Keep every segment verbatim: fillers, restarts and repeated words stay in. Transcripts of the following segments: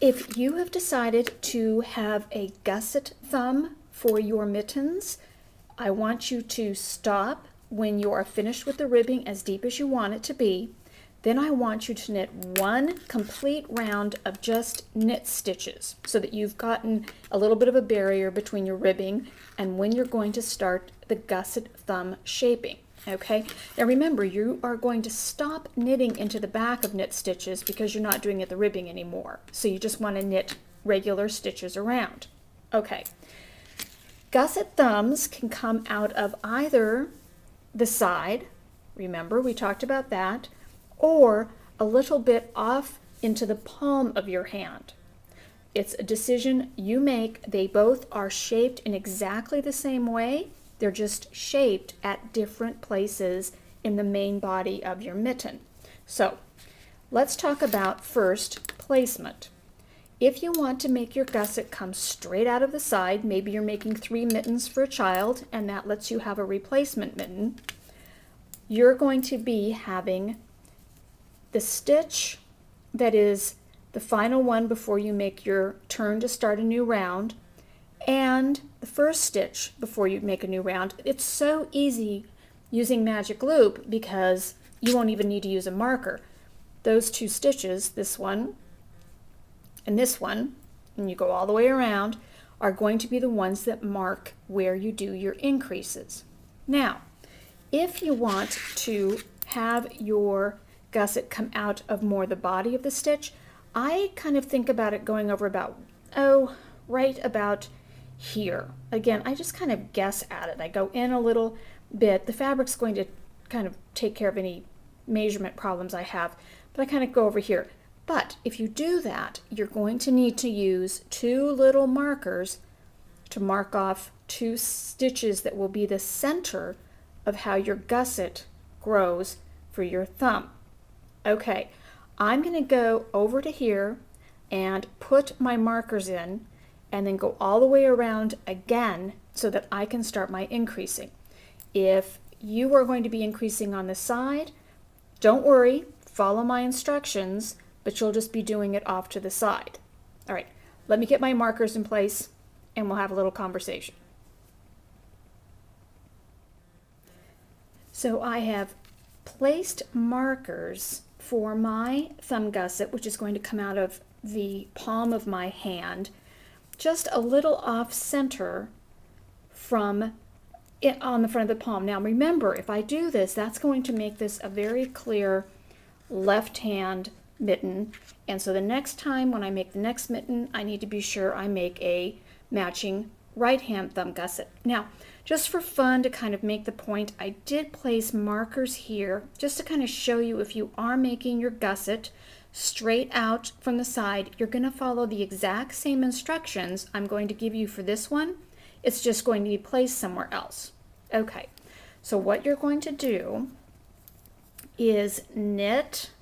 If you have decided to have a gusset thumb for your mittens, I want you to stop when you are finished with the ribbing as deep as you want it to be. Then I want you to knit one complete round of just knit stitches so that you've gotten a little bit of a barrier between your ribbing and when you're going to start the gusset thumb shaping. Okay, now remember, you are going to stop knitting into the back of knit stitches because you're not doing it the ribbing anymore. So you just want to knit regular stitches around. Okay, gusset thumbs can come out of either the side, remember we talked about that, or a little bit off into the palm of your hand. It's a decision you make. They both are shaped in exactly the same way. They're just shaped at different places in the main body of your mitten. So let's talk about first placement. If you want to make your gusset come straight out of the side, maybe you're making three mittens for a child and that lets you have a replacement mitten, you're going to be having the stitch that is the final one before you make your turn to start a new round, and the first stitch before you make a new round. It's so easy using magic loop because you won't even need to use a marker. Those two stitches, this one and this one, and you go all the way around, are going to be the ones that mark where you do your increases. Now, if you want to have your gusset come out of more the body of the stitch, I kind of think about it going over about, oh, right about here. Again, I just kind of guess at it. I go in a little bit. The fabric's going to kind of take care of any measurement problems I have, but I kind of go over here. But if you do that, you're going to need to use two little markers to mark off two stitches that will be the center of how your gusset grows for your thumb. Okay, I'm going to go over to here and put my markers in, and then go all the way around again so that I can start my increasing. If you are going to be increasing on the side, don't worry, follow my instructions, but you'll just be doing it off to the side. All right, let me get my markers in place and we'll have a little conversation. So I have placed markers for my thumb gusset, which is going to come out of the palm of my hand, just a little off center from it on the front of the palm. Now remember, if I do this, that's going to make this a very clear left hand mitten. And so the next time when I make the next mitten, I need to be sure I make a matching right hand thumb gusset. Now, just for fun to kind of make the point, I did place markers here just to kind of show you if you are making your gusset straight out from the side, you're going to follow the exact same instructions I'm going to give you for this one. It's just going to be placed somewhere else. Okay, so what you're going to do is knit,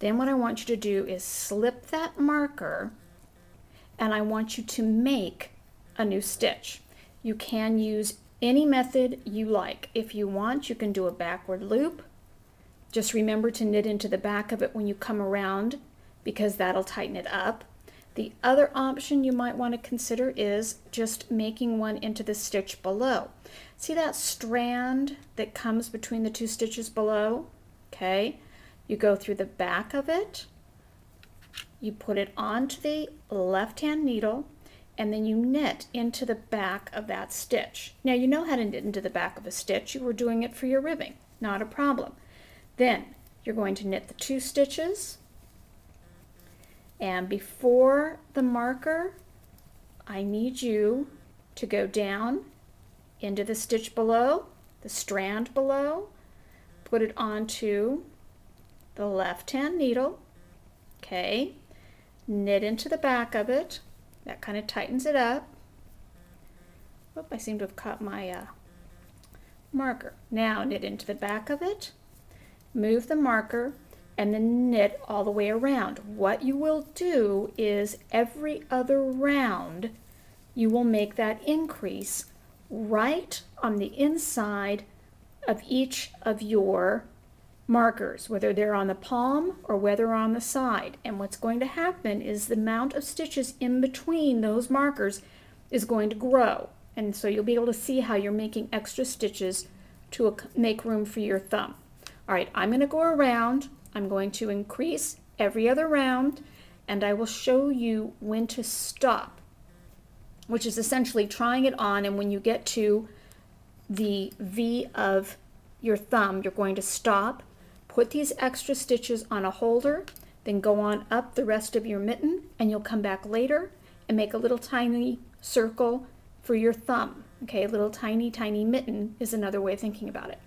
then what I want you to do is slip that marker, and I want you to make a new stitch. You can use any method you like. If you want, you can do a backward loop. Just remember to knit into the back of it when you come around because that'll tighten it up. The other option you might want to consider is just making one into the stitch below. See that strand that comes between the two stitches below? Okay, you go through the back of it, you put it onto the left-hand needle, and then you knit into the back of that stitch. Now you know how to knit into the back of a stitch. You were doing it for your ribbing, not a problem. Then you're going to knit the two stitches, and before the marker, I need you to go down into the stitch below, the strand below, put it onto the left-hand needle, okay, knit into the back of it, that kind of tightens it up. Oop, I seem to have caught my uh, marker. Now knit into the back of it, move the marker, and then knit all the way around. What you will do is every other round you will make that increase right on the inside of each of your markers, whether they're on the palm or whether on the side. And what's going to happen is the amount of stitches in between those markers is going to grow. And so you'll be able to see how you're making extra stitches to make room for your thumb. All right, I'm going to go around. I'm going to increase every other round, and I will show you when to stop, which is essentially trying it on, and when you get to the V of your thumb, you're going to stop, put these extra stitches on a holder, then go on up the rest of your mitten, and you'll come back later and make a little tiny circle for your thumb. Okay, a little tiny, tiny mitten is another way of thinking about it.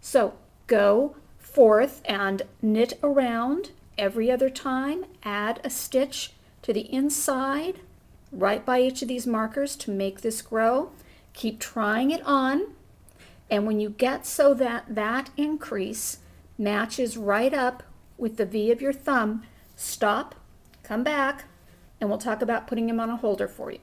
So go forth and knit around every other time, add a stitch to the inside right by each of these markers to make this grow. Keep trying it on, and when you get so that that increase matches right up with the V of your thumb, stop, come back, and we'll talk about putting them on a holder for you.